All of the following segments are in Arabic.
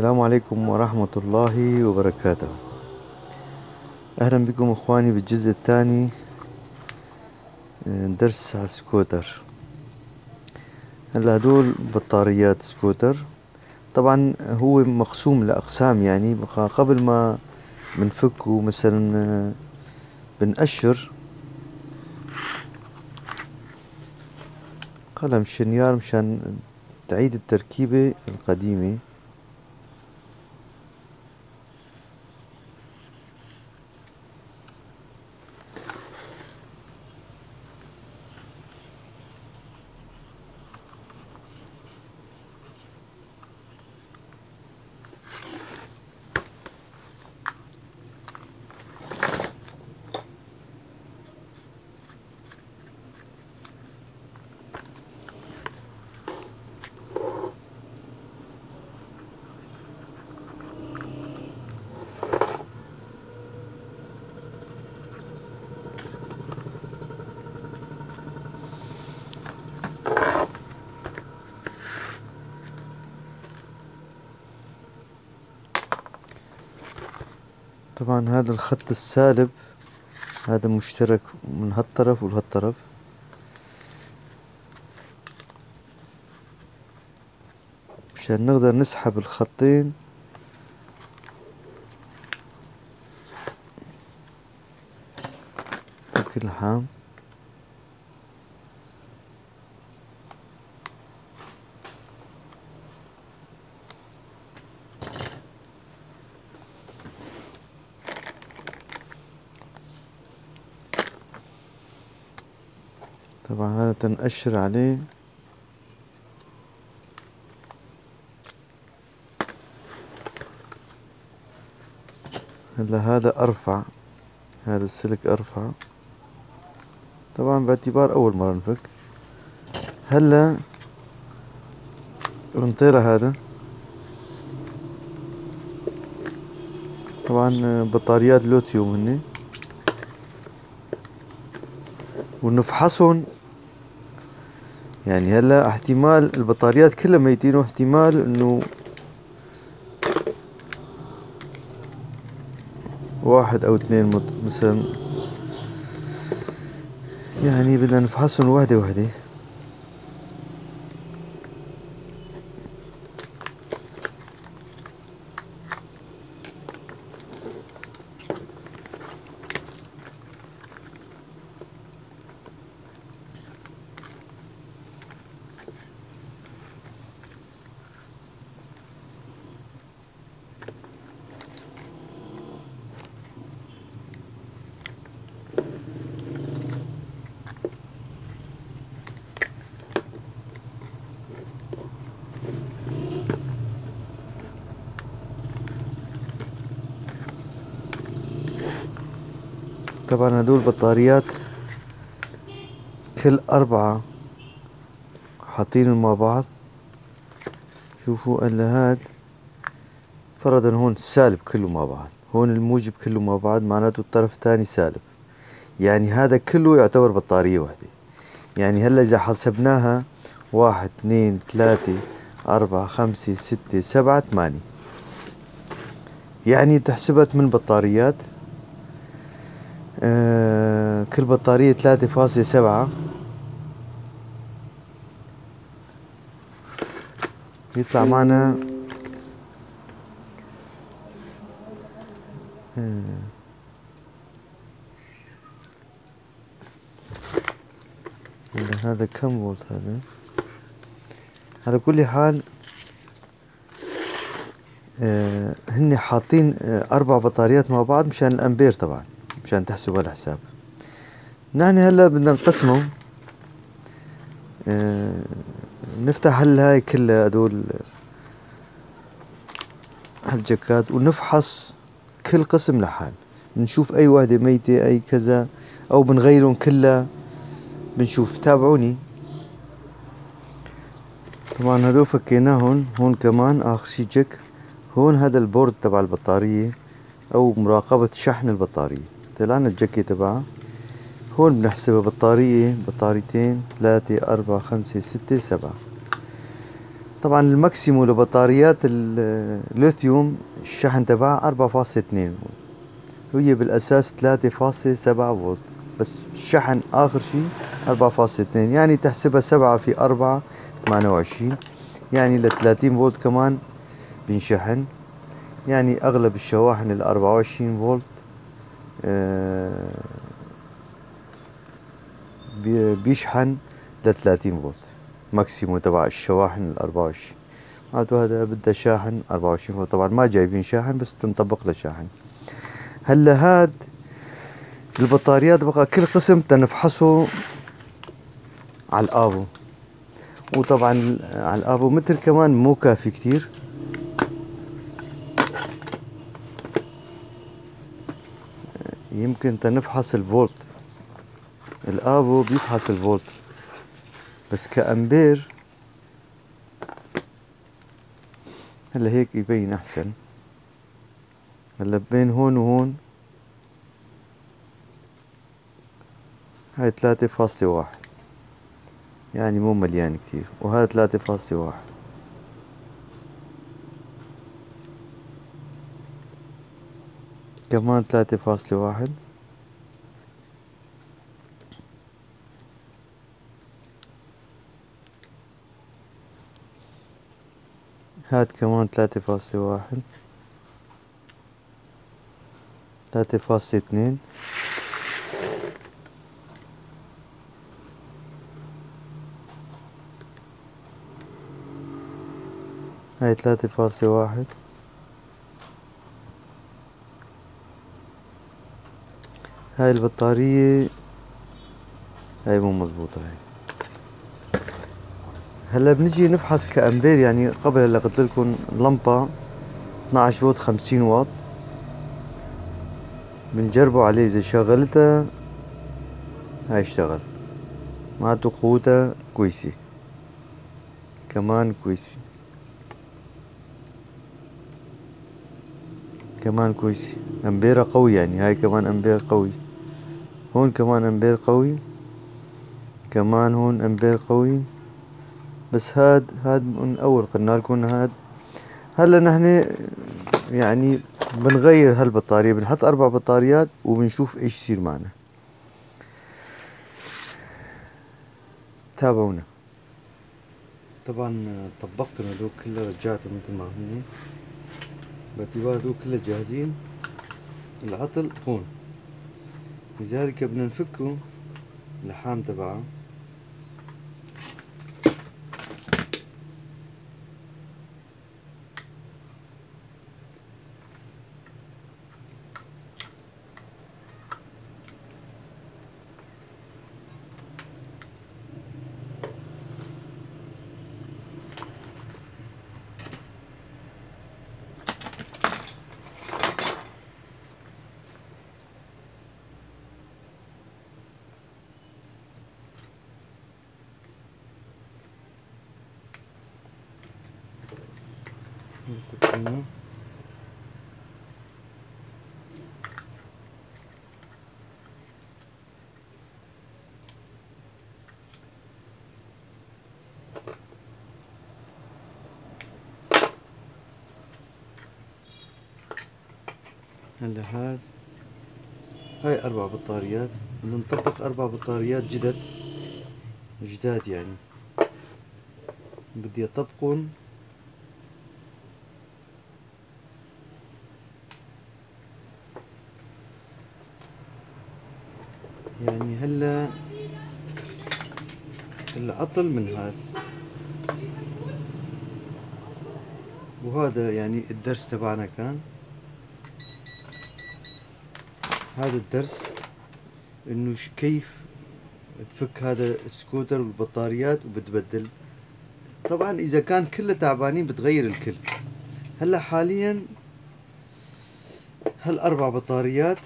السلام عليكم ورحمة الله وبركاته. أهلا بكم إخواني بالجزء الثاني درس على السكوتر. هلا هدول بطاريات سكوتر، طبعا هو مقسوم لأقسام، يعني قبل ما بنفكه مثلا بنقشر قلم شنيار مشان تعيد التركيبة القديمة. طبعا هذا الخط السالب هذا مشترك من هالطرف ولهالطرف، مشان نقدر نسحب الخطين بكل حام. طبعا هذا تنقشر عليه، هلا هذا ارفع، هذا السلك ارفع طبعا باعتبار اول مرة نفك. هلا بنطير هذا، طبعا بطاريات لوتيوم هني، ونفحصهم. يعني هلا احتمال البطاريات كلها ميتين، واحتمال انه واحد او اثنين مثلا، يعني بدنا نفحصهم وحده وحده. طبعا هدول بطاريات كل اربعة حاطينهم مع بعض. شوفوا هلا هاد فرضا هون السالب كله مع بعض، هون الموجب كله مع بعض، معناته الطرف الثاني سالب، يعني هذا كله يعتبر بطارية واحدة. يعني هلا اذا حسبناها 1 2 3 4 5 6 7 8، يعني تحسبها 8 بطاريات. كل بطارية 3.7 يطلع معنا هذا كم فولت هذا؟ على كل حال هني حاطين 4 بطاريات مع بعض مشان الأمبير، طبعا مشان تحسب هالحساب. نحن هلا بدنا نقسمهم، نفتح هلا هاي كلها هدول هالجكات ونفحص كل قسم لحال، نشوف اي وحده ميته اي كذا او بنغيرهم كلها، بنشوف. تابعوني. طبعا هدول فكيناهم، هون كمان اخر شي جك، هون هذا البورد تبع البطاريه او مراقبه شحن البطاريه، طلعنا الجكي تبعها. هون بنحسبها بطارية، بطاريتين، 3 4 5 6 7. طبعا الماكسيمو لبطاريات الليثيوم الشحن تبعها 4.2 فولت، هي بالاساس 3.7 فولت، بس الشحن اخر شيء 4.2، يعني تحسبها 7 في 4، 28، يعني ل 30 فولت كمان بنشحن. يعني اغلب الشواحن ال 24 فولت بيشحن ل 30 فولت ماكسيمو تبع الشواحن ال 24. معناته هذا بده شاحن 24 فولت، طبعا ما جايبين شاحن بس تنطبق له شاحن. هلا هاد البطاريات بقى كل قسم تنفحصه على الابو، وطبعا على الابو متر كمان مو كافي كتير، يمكن تنفحص الفولت، الابو بيفحص الفولت بس كامبير. هلا هيك يبين احسن. هلا بين هون وهون هاي 3.1، يعني مو مليان كتير، وهذا 3.1. كمان 3.1، هاد كمان 3.1، 3.2، 3.1، هاي البطارية هاي مو مضبوطة هاي. هلا بنجي نفحص كأمبير، يعني قبل هلا قلت لكم لمبة 12 فولت 50 واط، بنجربه عليه إذا شغلتها هاي اشتغل، معناته قوتها كويسة كمان، كويسة كمان، كويس، امبيرة قوي، يعني هاي كمان امبير قوي، هون كمان امبير قوي، كمان هون امبير قوي. بس هاد من اول قلنا لكم هاد. هلا نحن يعني بنغير هالبطارية، بنحط 4 بطاريات وبنشوف ايش يصير معنا. تابعونا. طبعا طبقتهم هذول كله، رجعتهم مثل ما هن باعتبار هذول كله جاهزين. العطل هون، لذلك بدنا نفكه اللحام تبعه. هلا هاد هاي 4 بطاريات، بدنا نطبق 4 بطاريات جداد، يعني بدي اطبقن يعني. هلا العطل من هاد وهذا، يعني الدرس تبعنا كان هذا الدرس، انه كيف تفك هذا السكوتر والبطاريات وبتبدل. طبعا اذا كان كله تعبانين بتغير الكل. هلا حاليا هال4 بطاريات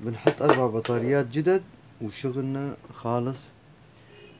بنحط 4 بطاريات جدد وشغلنا خالص.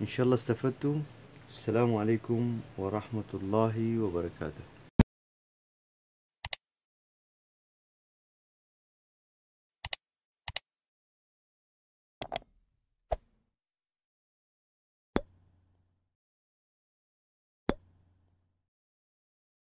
ان شاء الله استفدتوا. السلام عليكم ورحمة الله وبركاته.